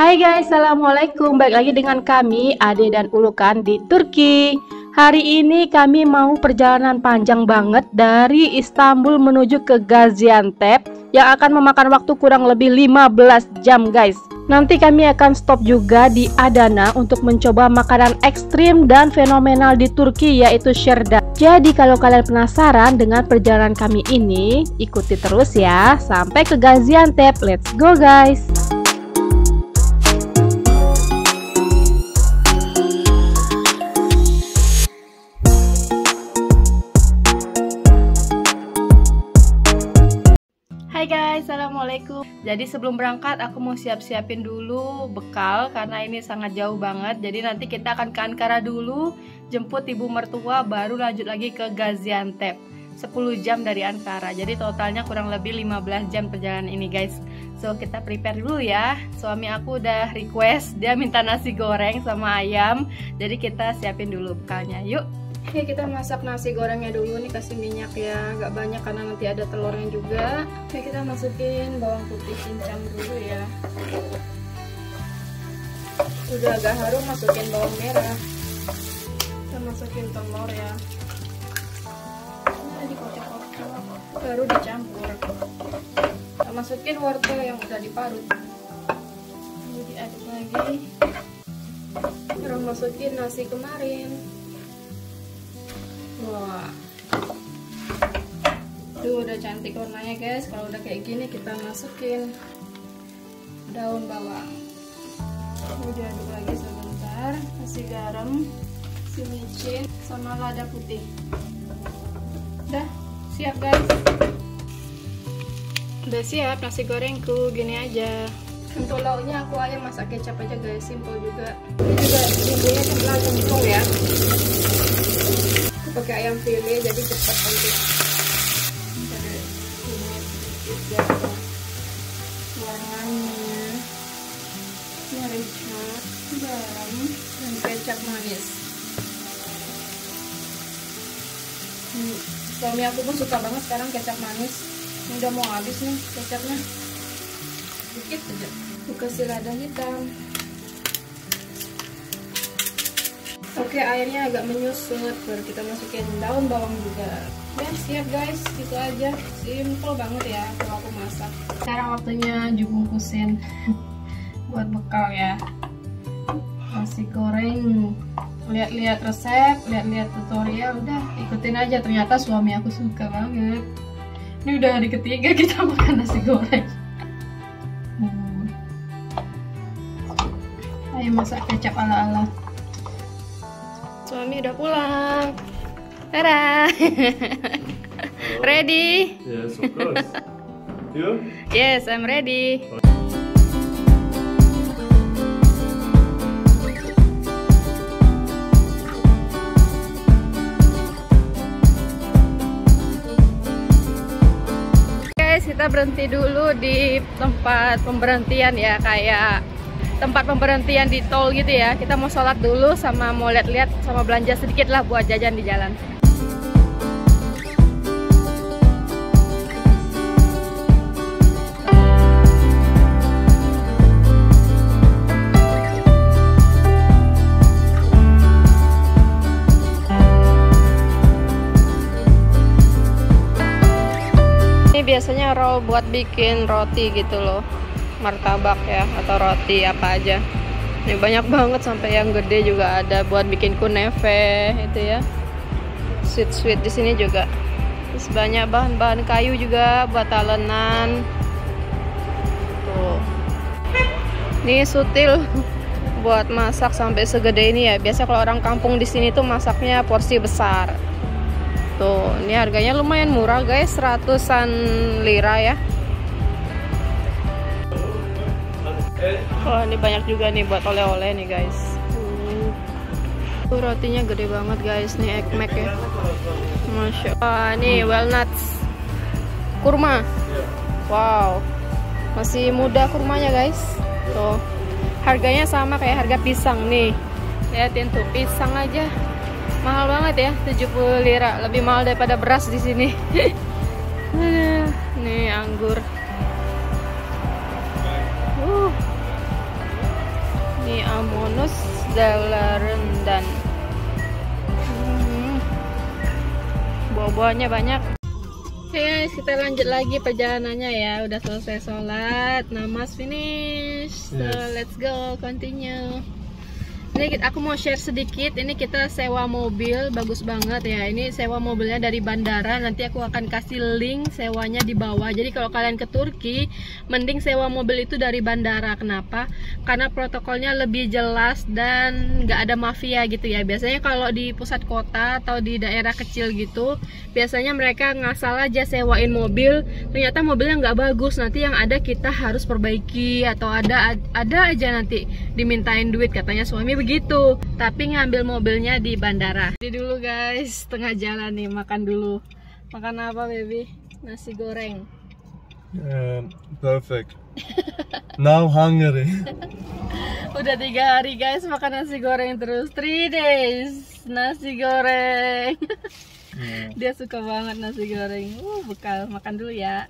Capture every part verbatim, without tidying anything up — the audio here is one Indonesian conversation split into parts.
Hai guys, Assalamualaikum. Balik lagi dengan kami Ade dan Ulukan di Turki. Hari ini kami mau perjalanan panjang banget dari Istanbul menuju ke Gaziantep yang akan memakan waktu kurang lebih lima belas jam guys. Nanti kami akan stop juga di Adana untuk mencoba makanan ekstrim dan fenomenal di Turki, yaitu Şırdan. Jadi kalau kalian penasaran dengan perjalanan kami ini, ikuti terus ya sampai ke Gaziantep. Let's go guys. Hai guys, Assalamualaikum. Jadi sebelum berangkat aku mau siap-siapin dulu bekal karena ini sangat jauh banget. Jadi nanti kita akan ke Ankara dulu, jemput ibu mertua, baru lanjut lagi ke Gaziantep, sepuluh jam dari Ankara. Jadi totalnya kurang lebih lima belas jam perjalanan ini guys. So kita prepare dulu ya. Suami aku udah request, dia minta nasi goreng sama ayam. Jadi kita siapin dulu bekalnya, yuk. Oke, kita masak nasi gorengnya dulu nih, kasih minyak ya, nggak banyak karena nanti ada telurnya juga. Oke, kita masukin bawang putih cincang dulu ya. Udah agak harum, masukin bawang merah. Kita masukin telur ya. Nah, dikocok-kocok baru dicampur. Kita masukin wortel yang udah diparut. Lalu diaduk lagi. Terus masukin nasi kemarin. Wah, tuh udah cantik warnanya guys. Kalau udah kayak gini kita masukin daun bawang. Lalu diaduk lagi sebentar. Kasih garam, si micin, sama lada putih. Udah siap guys. Udah siap nasi gorengku, gini aja. Untuk lauknya aku ayam masak kecap aja guys, simple juga. Ini juga bumbunya cuma kentang ya. Pakai ayam file jadi cepat untuk ada minyak sedikit jatuh warnanya. Merica, garam, dan kecap manis. hmm, Suami aku pun suka banget sekarang kecap manis. Ini udah mau habis nih kecapnya, sedikit aja. Aku kasih lada hitam. Oke, airnya agak menyusut, baru kita masukin daun bawang juga. Dan siap guys, itu aja, simple banget ya kalau aku masak. Sekarang waktunya dibungkusin buat bekal ya. Nasi goreng, lihat-lihat resep, lihat-lihat tutorial, udah ikutin aja. Ternyata suami aku suka banget. Ini udah hari ketiga kita makan nasi goreng. hmm. Ayo masak kecap ala-ala. Suami udah pulang. Tara. Ready? Yes, of course. You? Yes, I'm ready. Guys, kita berhenti dulu di tempat pemberhentian ya, kayak tempat pemberhentian di tol gitu ya. Kita mau sholat dulu sama mau lihat-lihat sama belanja sedikit lah buat jajan di jalan. Ini biasanya roll buat bikin roti gitu loh, martabak ya atau roti apa aja. Ini banyak banget, sampai yang gede juga ada buat bikin kunefe itu ya, sweet sweet di sini juga. Terus banyak bahan-bahan kayu juga buat talenan. Tuh, ini sutil buat masak sampai segede ini ya. Biasa kalau orang kampung di sini tuh masaknya porsi besar. Tuh, ini harganya lumayan murah guys, ratusan lira ya. Oh, ini banyak juga nih buat oleh-oleh nih guys. Tuh, rotinya gede banget guys, nih ekmek ya. Masya Allah, nih walnuts, kurma. Wow, masih muda kurmanya guys. Tuh, harganya sama kayak harga pisang nih. Lihatin tuh, pisang aja mahal banget ya, tujuh puluh lira. Lebih mahal daripada beras di sini. Nih anggur. Uh, Amonus Dalarendan. Hmm. Buah-buahnya banyak. Oke guys, kita lanjut lagi perjalanannya ya. Udah selesai sholat, namaz finish. So yes, let's go, continue. Ini aku mau share sedikit. Ini kita sewa mobil, bagus banget ya. Ini sewa mobilnya dari bandara. Nanti aku akan kasih link sewanya di bawah. Jadi kalau kalian ke Turki, mending sewa mobil itu dari bandara. Kenapa? Karena protokolnya lebih jelas dan nggak ada mafia gitu ya. Biasanya kalau di pusat kota atau di daerah kecil gitu, biasanya mereka ngasal aja sewain mobil. Ternyata mobilnya nggak bagus. Nanti yang ada kita harus perbaiki, atau ada ada aja nanti dimintain duit katanya suami begitu. Gitu, tapi ngambil mobilnya di bandara. Jadi dulu guys, tengah jalan nih, makan dulu. Makan apa baby? Nasi goreng. Um, perfect. Now hungry. Udah tiga hari guys makan nasi goreng terus. Three days nasi goreng. Yeah. Dia suka banget nasi goreng. Uh, bekal makan dulu ya.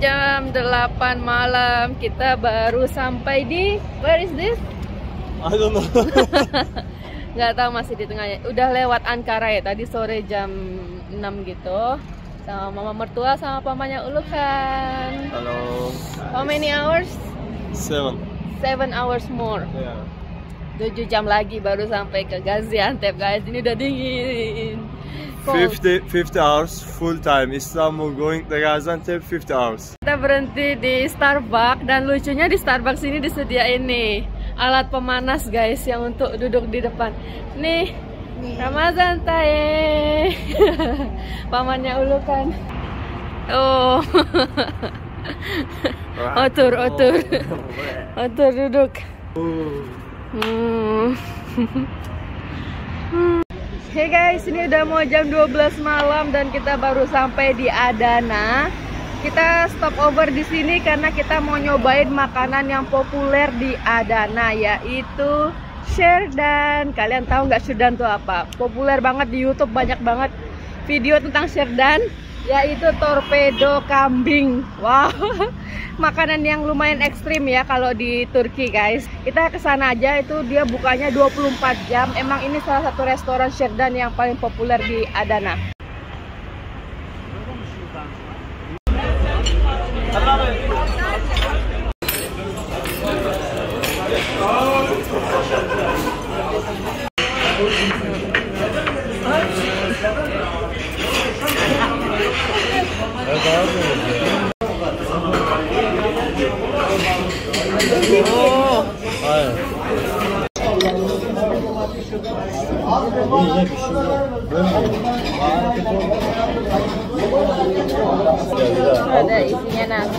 Jam delapan malam, kita baru sampai di, where is this? I don't know. Nggak tahu, masih di tengahnya. Udah lewat Ankara ya, tadi sore jam enam gitu. Sama mama mertua sama pamannya Ulukan. Halo. How many hours? Seven. Seven hours more. Yeah. tujuh jam lagi baru sampai ke Gaziantep guys. Ini udah dingin. fifty hours full time Istanbul going to Gaziantep fifty hours. Kita berhenti di Starbucks, dan lucunya di Starbucks ini disediain nih alat pemanas guys yang untuk duduk di depan. Nih, nih. Ramazan tae. Pamannya Ulukan. Oh. Otur, otur. Otur duduk. Hmm. hmm. Hey guys, ini udah mau jam dua belas malam dan kita baru sampai di Adana. Kita stop over di sini karena kita mau nyobain makanan yang populer di Adana, yaitu Şırdan. Kalian tahu nggak Şırdan tuh apa? Populer banget di YouTube, banyak banget video tentang Şırdan, yaitu torpedo kambing. Wow, makanan yang lumayan ekstrim ya kalau di Turki guys. Kita kesana aja, itu dia bukanya dua puluh empat jam. Emang ini salah satu restoran Şırdan yang paling populer di Adana. Ada isinya nasi.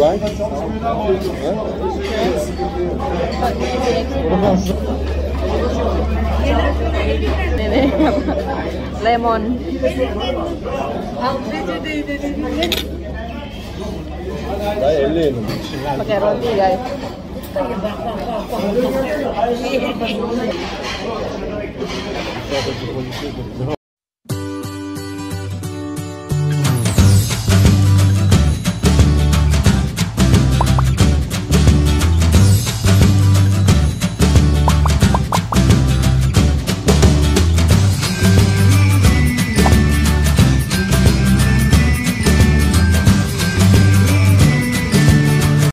like? Lemon. Pakai roti guys.